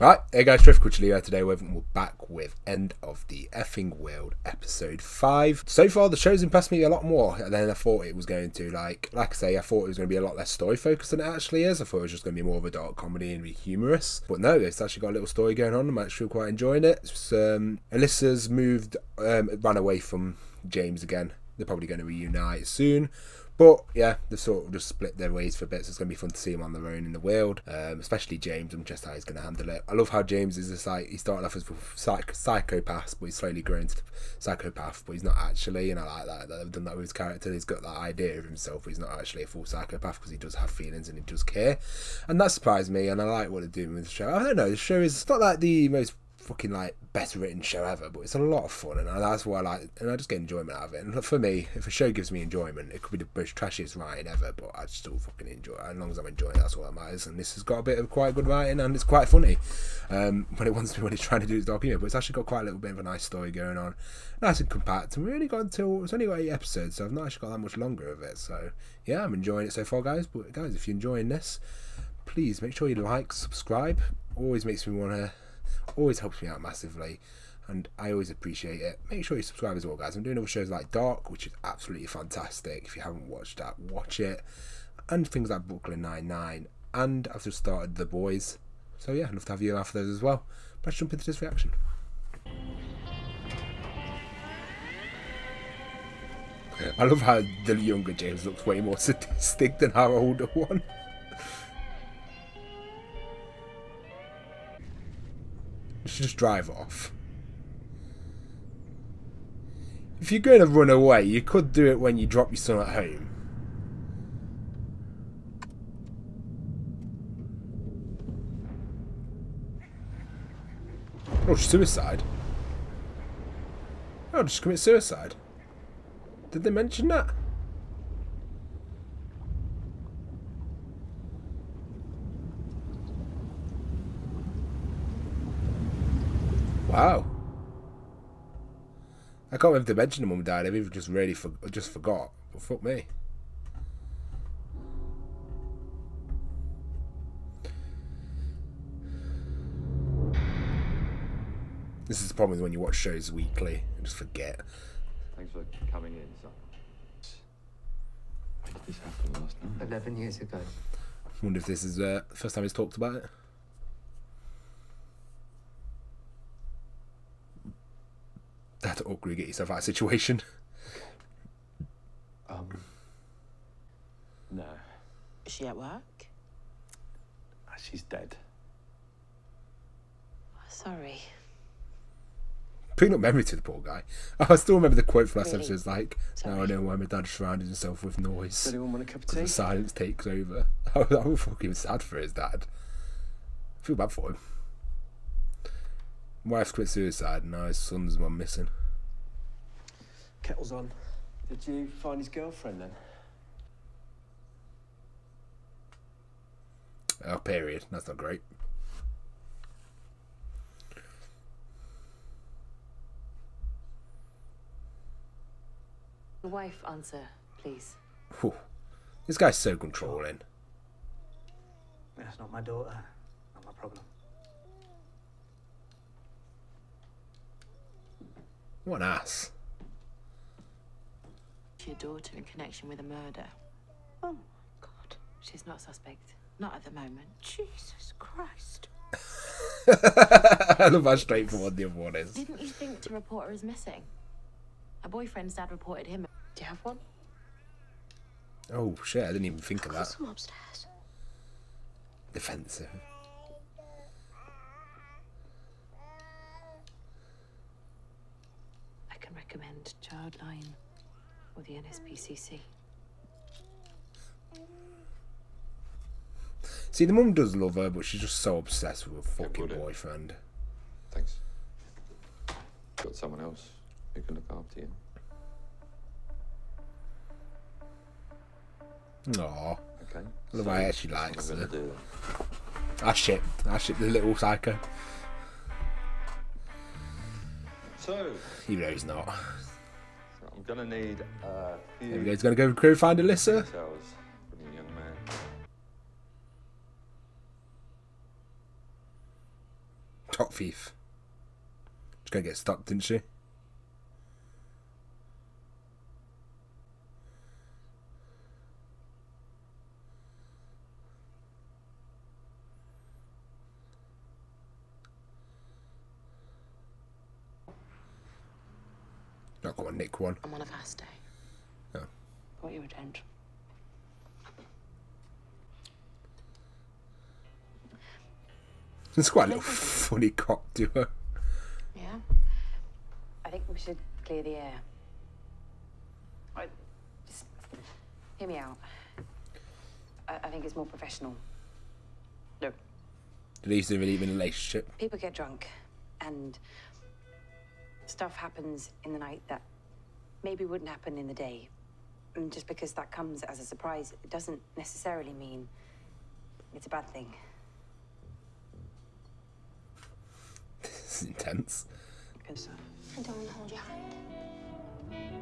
Right, hey guys, Trev Kuchlier today, and we're back with End of the Effing World, episode 5. So far, the show's impressed me a lot more than I thought it was going to. Like I say, I thought it was going to be a lot less story-focused than it actually is. I thought it was just going to be more of a dark comedy and be humorous. But no, it's actually got a little story going on. I'm actually quite enjoying it. Alyssa's moved, ran away from James again. They're probably going to reunite soon. But yeah, they've sort of just split their ways for bits. So it's going to be fun to see them on their own in the world, especially James. I'm just how he's going to handle it. I love how James is just like, he started off as psychopath, but he's slowly grown to psychopath, but he's not actually, and I like that. They've done that with his character. He's got that idea of himself, but he's not actually a full psychopath because he does have feelings and he does care. And that surprised me, and I like what they're doing with the show. I don't know, the show is not like the most fucking like best written show ever, but it's a lot of fun, and that's why I like, and I just get enjoyment out of it. And for me, if a show gives me enjoyment, it could be the most trashiest writing ever, but I still fucking enjoy it. As long as I'm enjoying it, that's all that matters. And this has got a bit of quite good writing, and it's quite funny when it's trying to do its dark humor, but it's actually got quite a little bit of a nice story going on, nice and compact. And we only got until it's only got 8 episodes, so I've not actually got that much longer of it. So yeah, I'm enjoying it so far, guys. But guys, if you're enjoying this, please make sure you like, subscribe. Always makes me want to. Always helps me out massively, and I always appreciate it. Make sure you subscribe as well, guys. I'm doing other shows like Dark, which is absolutely fantastic. If you haven't watched that, watch it. And things like Brooklyn Nine-Nine. And I've just started The Boys. So yeah, I'd love to have you around for those as well. Let's jump into this reaction. I love how the younger James looks way more sadistic than our older one. Just drive off. If you're going to run away, you could do it when you drop your son at home. Oh, suicide. Oh, just commit suicide. Did they mention that? Wow. I can't remember if they mentioned the mum died. I've even just really just forgot. But fuck me. This is the problem when you watch shows weekly. I just forget. Thanks for coming in, son. When did this happen last night? 11 years ago. I wonder if this is the first time he's talked about it. That's awkward. Get yourself out of situation. No. Is she at work? She's dead. Oh, sorry. Putting up memory to the poor guy. I still remember the quote from last episode. It's like, sorry. Now I know why my dad surrounded himself with noise. Does anyone want a cup of tea? The silence takes over. I was fucking sad for his dad. I feel bad for him. Wife quit suicide and now his son's one missing. Kettle's on. Did you find his girlfriend then? Oh, period. That's not great. The wife, answer, please. Whew. This guy's so controlling. That's not my daughter. Not my problem. What an ass. Your daughter in connection with a murder. Oh, my God. She's not a suspect. Not at the moment. Jesus Christ. I love how straightforward the other one is. Didn't you think to report her as missing? A boyfriend's dad reported him. Do you have one? Oh, shit. I didn't even think of that. Some upstairs. Defensive. Recommend Childline or the NSPCC. See, the mum does love her, but she's just so obsessed with her fucking boyfriend. Thanks. Got someone else who can look after you. Aww. Okay. I love how she likes her. I ship the little psycho. So, even though he's not. So I'm gonna need a few. There we go. He's gonna go crew find Alyssa. From young man. Top thief. She's gonna get stuck, didn't she? Not got a Nick one. I'm on a fast day. Oh. Brought you a drink. It's quite a little funny cop duo. Yeah. I think we should clear the air. Right. Just hear me out. I think it's more professional. Look. Leaves the relieving relationship. People get drunk and stuff happens in the night that maybe wouldn't happen in the day. And just because that comes as a surprise, it doesn't necessarily mean it's a bad thing. This is intense. I don't want to hold your hand.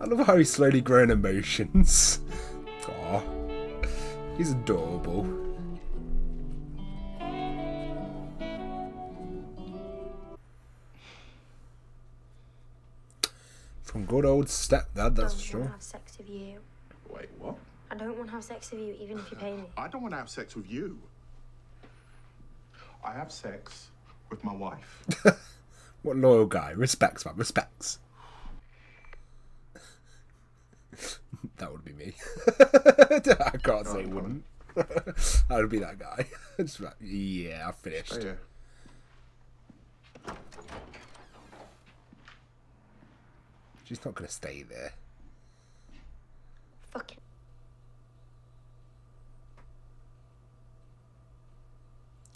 I love how he's slowly growing emotions. Aw, he's adorable. From good old stepdad, that's for sure. I don't want to have sex with you. Wait, what? I don't want to have sex with you, even if you pay me. I don't want to have sex with you. I have sex with my wife. What loyal guy. Respects, man. Respects. That would be me. I can't say wouldn't. I would be that guy. Just like, yeah, I finished. Oh, yeah. She's not going to stay there. Fuck it.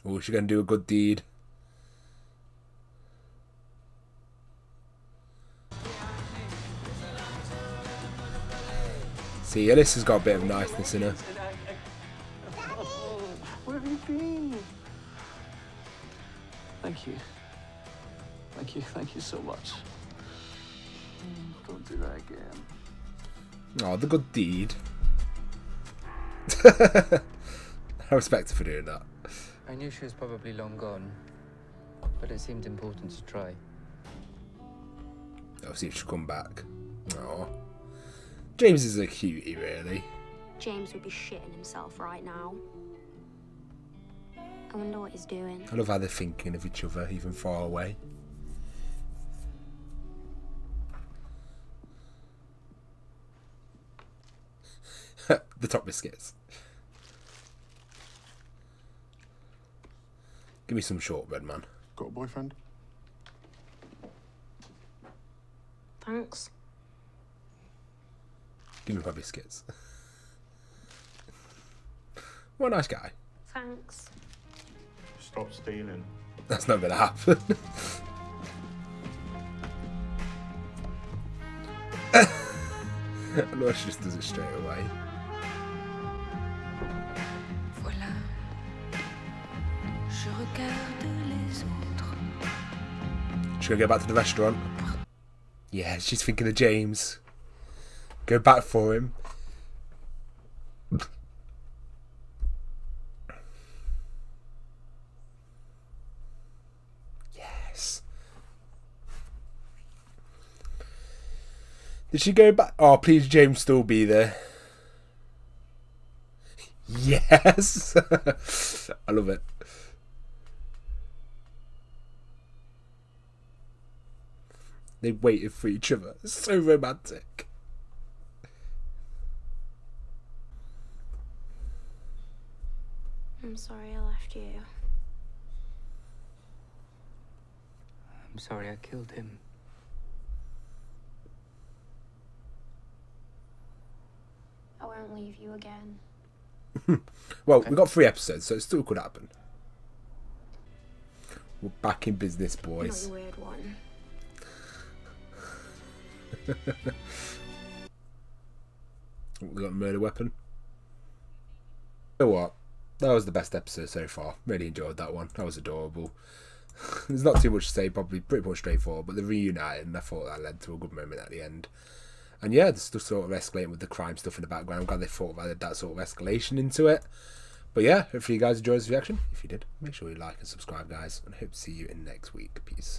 Oh, she's going to do a good deed. See, Alyssa's got a bit of niceness in her. Daddy. Where have you been? Thank you. Thank you. Thank you so much. Don't do that again. Oh, the good deed. I respect her for doing that. I knew she was probably long gone, but it seemed important to try. I'll see if she'll come back. Oh. James is a cutie, really. James would be shitting himself right now. I wonder what he's doing. I love how they're thinking of each other, even far away. The top biscuits. Give me some shortbread, man. Got a boyfriend? Thanks. Give me my biscuits. What a nice guy. Thanks. Stop stealing. That's not going to happen. No, she just does it straight away. Voilà. Je regarde les autres. She's going to go back to the restaurant. Yeah, she's thinking of James. Go back for him. Yes. Did she go back? Oh, please, James, still be there. Yes. I love it. They waited for each other. It's so romantic. I'm sorry I left you. I'm sorry I killed him. I won't leave you again. Well, okay. We've got 3 episodes, so it still could happen. We're back in business, boys. Not a weird one. We got a murder weapon. You know what? That was the best episode so far. Really enjoyed that one. That was adorable. There's not too much to say, probably pretty much straightforward, but the reuniting, I thought that led to a good moment at the end. And yeah, the stuff sort of escalating with the crime stuff in the background. I'm glad they thought about that sort of escalation into it. But yeah, hopefully you guys enjoyed this reaction. If you did, make sure you like and subscribe, guys, and hope to see you in next week. Peace.